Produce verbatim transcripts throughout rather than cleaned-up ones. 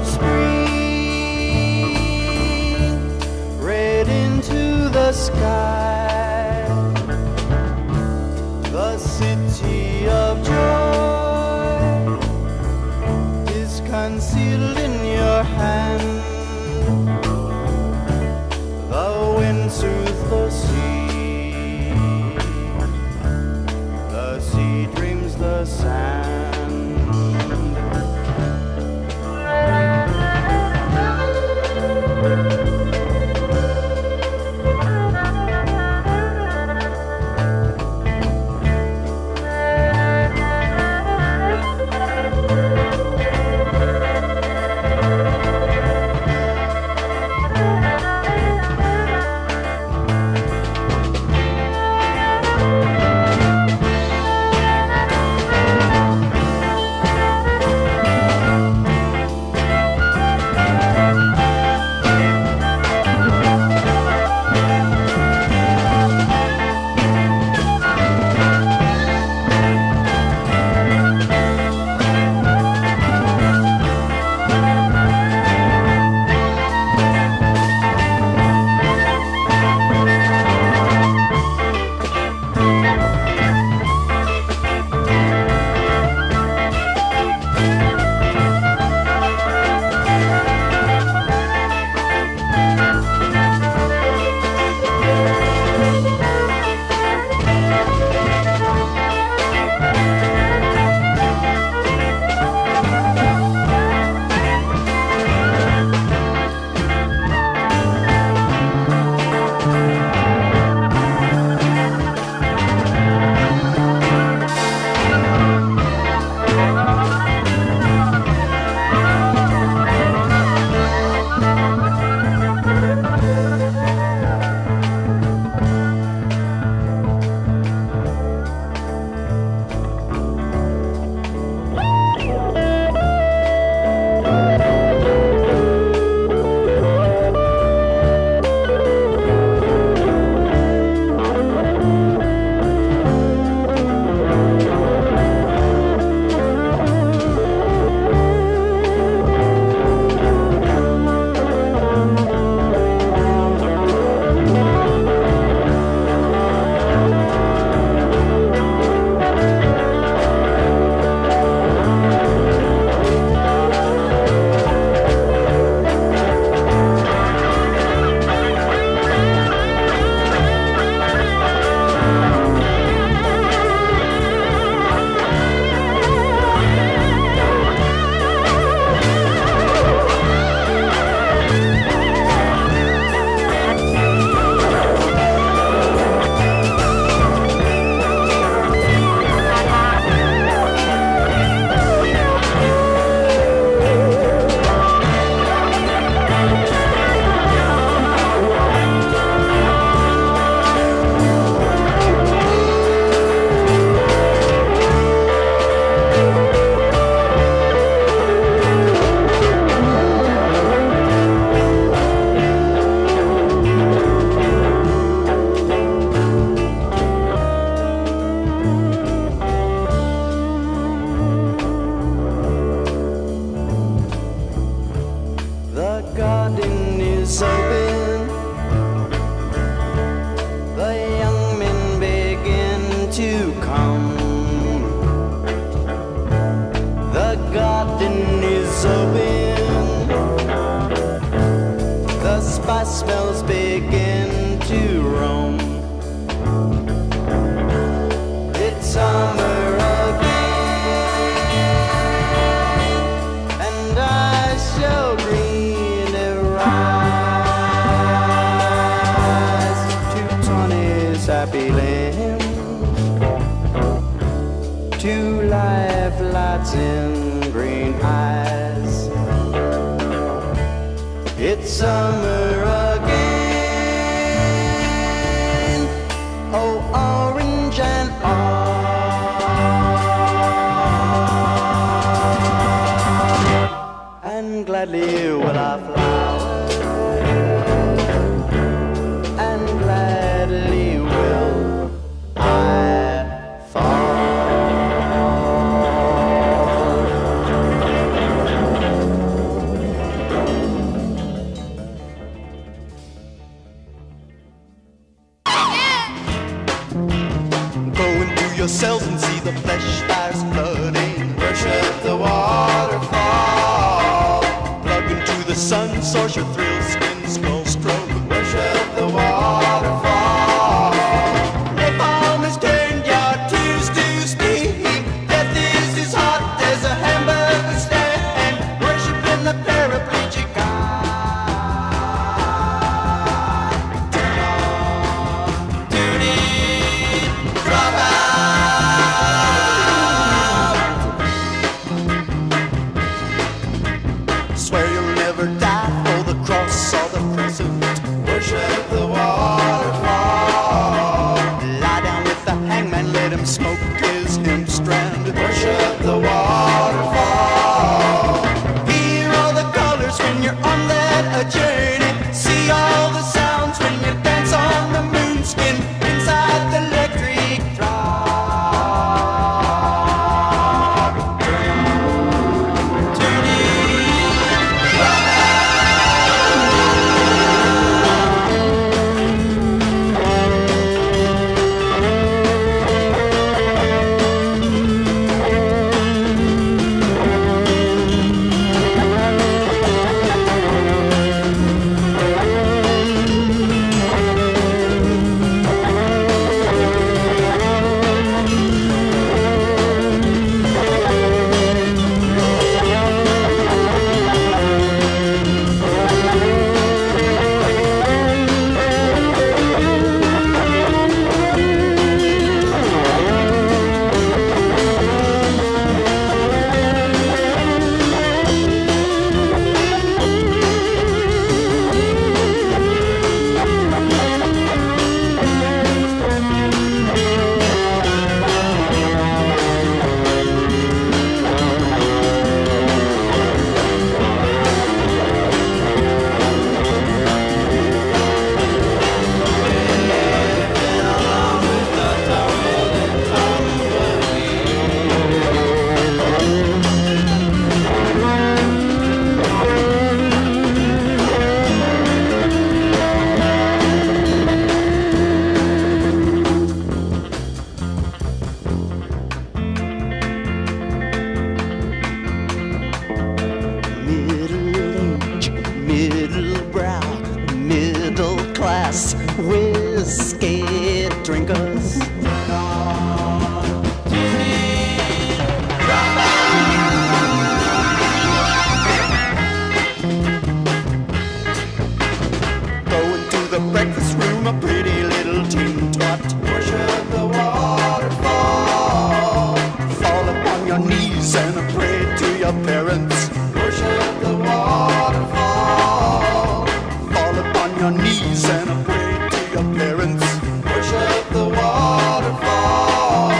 of spring, red into the sky, the city of joy is concealed in your hand. The wind soothes the sea, the sea dreams the sand. Open, the young men begin to come. The garden is open, the spice smells begin to roam. It's summer again, and I shall green around. Happy land, to life lights in green eyes. It's summer again, oh orange and all, and gladly will I flower, and gladly yourselves and see the flesh that's flooding. Worship the waterfall. Plug into the sun, source your thrill, skin, skull, stroke. Worship the waterfall. Napalm has turned your tears to steam. Death is as hot as a hamburger stand. Worshiping the paraplegic God. Turn on duty. Drop out. Swear you'll never die for the cross or the crescent. Worship the waterfall. Lie down with the hangman, let him smoke his hymn strand. Worship the waterfall. Hear all the colors when you're on that a journey. See all the sounds when you dance on the moonskin inside the electric throb. Turn to whiskey drinkers. Turn on duty. Drop out. Go into the breakfast room, a pretty little tin twat. Worship the waterfall. Fall upon your knees and a pray to your parents. Worship the waterfall. Fall upon your knees and a pray. Parents, worship the waterfall.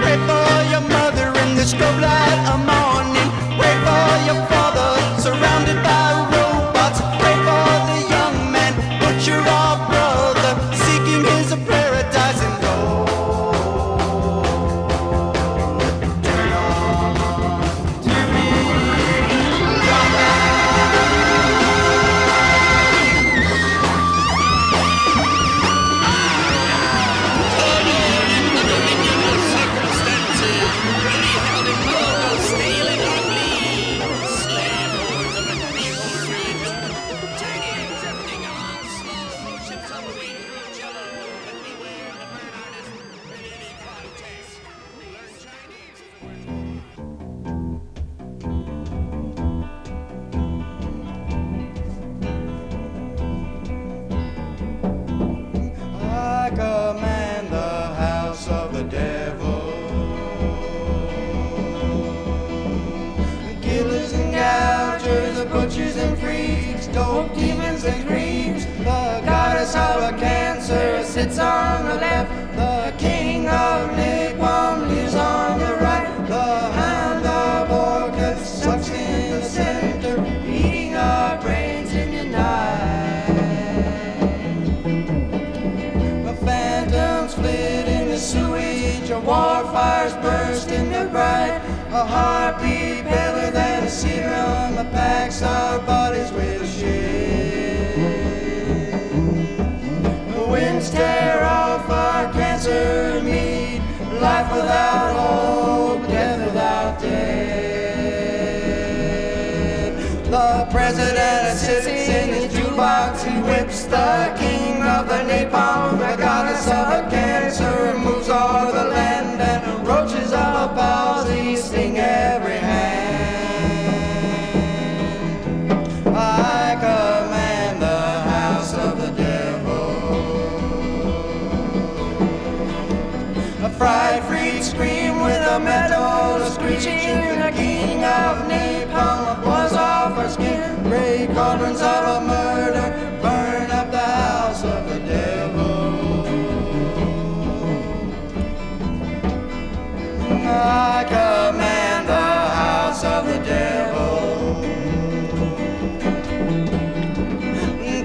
Pray for your mother in the strobe light of morning. Pray for your father surrounded by robots. Pray for the young man, butcher or brother, seeking his paradise and gold. Turn on duty. Drop out. Butchers and freaks, dope demons and creeps. The goddess of cancer sits on the left. The king of Nigwam lives on the right. The hound of Orcus sucks in the center, eating our brains in the night. The phantoms flit in the sewage, a war fires burst in the bright. A heartbeat better than a serum that packs our bodies with a shade. The winds tear off our cancer meat. that sits in his jukebox. He whips the king of the napalm, the goddess of cancer, moves all the land, and roaches of palsy sting every hand. I command the house of the devil. A fried freak scream with a metal screeching, the king of napalm was off her skin. Gray cauldrons of a murder burn up the house of the devil. I command the house of the devil.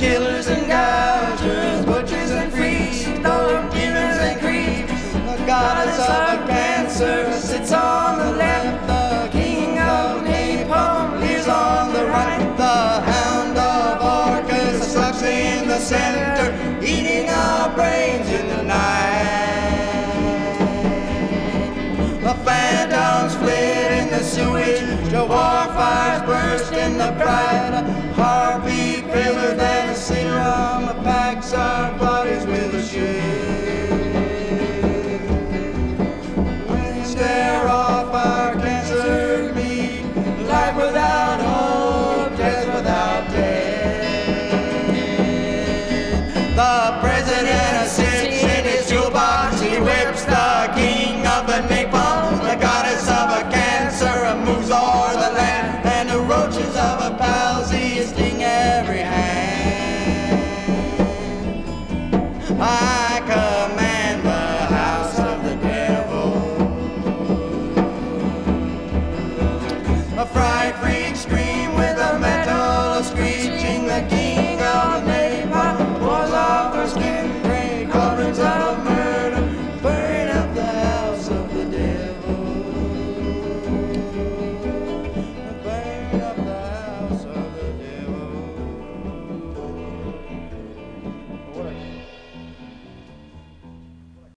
Killers and gougers, butchers and freaks, dollar dealers and creeps. The goddess of cancer sits on the left. The king of napalm lives on the right. The hound of Orcus sleeps in the center, eating our brains in the night. The phantoms flit in the sewage, the war fires burst in the bright. Harpy